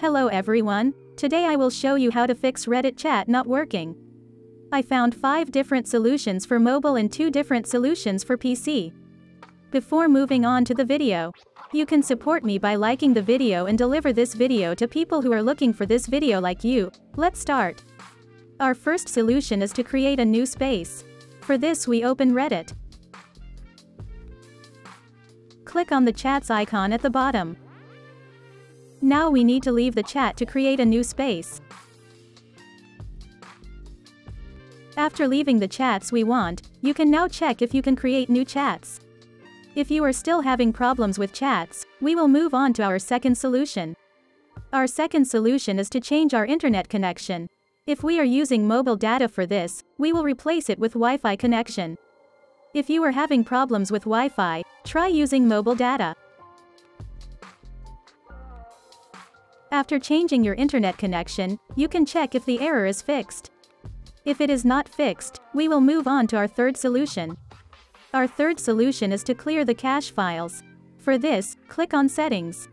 Hello everyone, today I will show you how to fix Reddit chat not working. I found 5 different solutions for mobile and 2 different solutions for PC. Before moving on to the video, you can support me by liking the video and deliver this video to people who are looking for this video like you. Let's start. Our first solution is to create a new space. For this we open Reddit. Click on the chats icon at the bottom. Now we need to leave the chat to create a new space. After leaving the chats we want, you can now check if you can create new chats. If you are still having problems with chats, we will move on to our second solution. Our second solution is to change our internet connection. If we are using mobile data for this, we will replace it with Wi-Fi connection. If you are having problems with Wi-Fi, try using mobile data. After changing your internet connection, you can check if the error is fixed. If it is not fixed, we will move on to our third solution. Our third solution is to clear the cache files. For this, click on Settings.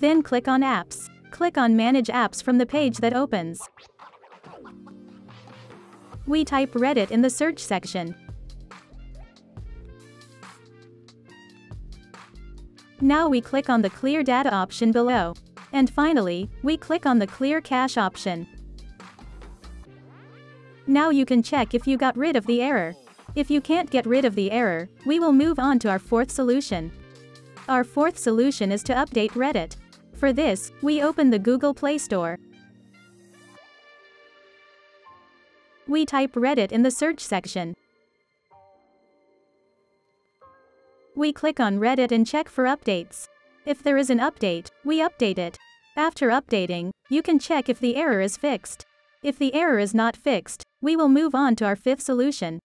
Then click on Apps. Click on Manage Apps from the page that opens. We type Reddit in the search section. Now we click on the Clear Data option below. And finally, we click on the Clear Cache option. Now you can check if you got rid of the error. If you can't get rid of the error, we will move on to our fourth solution. Our fourth solution is to update Reddit. For this, we open the Google Play Store. We type Reddit in the search section. We click on Reddit and check for updates. If there is an update, we update it. After updating, you can check if the error is fixed. If the error is not fixed, we will move on to our fifth solution.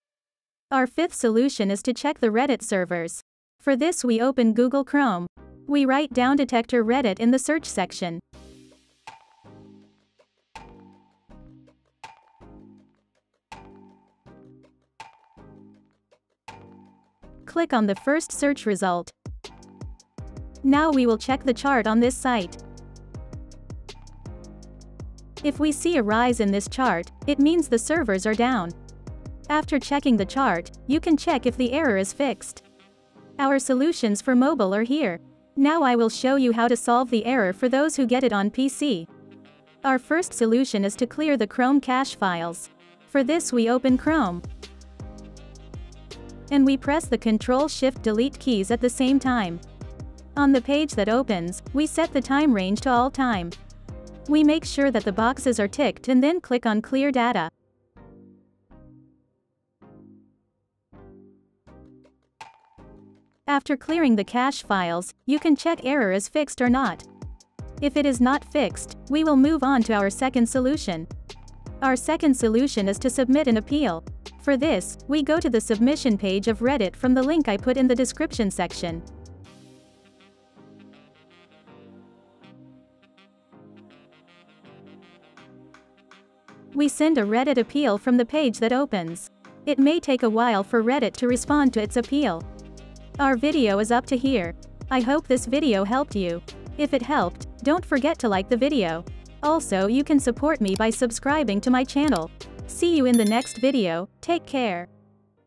Our fifth solution is to check the Reddit servers. For this we open Google Chrome. We write Down Detector Reddit in the search section. Click on the first search result. Now we will check the chart on this site. If we see a rise in this chart, it means the servers are down. After checking the chart, you can check if the error is fixed. Our solutions for mobile are here. Now I will show you how to solve the error for those who get it on PC. Our first solution is to clear the Chrome cache files. For this we open Chrome. And we press the Ctrl-Shift-Delete keys at the same time. On the page that opens, we set the time range to all time. We make sure that the boxes are ticked and then click on Clear Data. After clearing the cache files, you can check error is fixed or not. If it is not fixed, we will move on to our second solution. Our second solution is to submit an appeal. For this, we go to the submission page of Reddit from the link I put in the description section. We send a Reddit appeal from the page that opens. It may take a while for Reddit to respond to its appeal. Our video is up to here. I hope this video helped you. If it helped, don't forget to like the video. Also, you can support me by subscribing to my channel. See you in the next video, take care.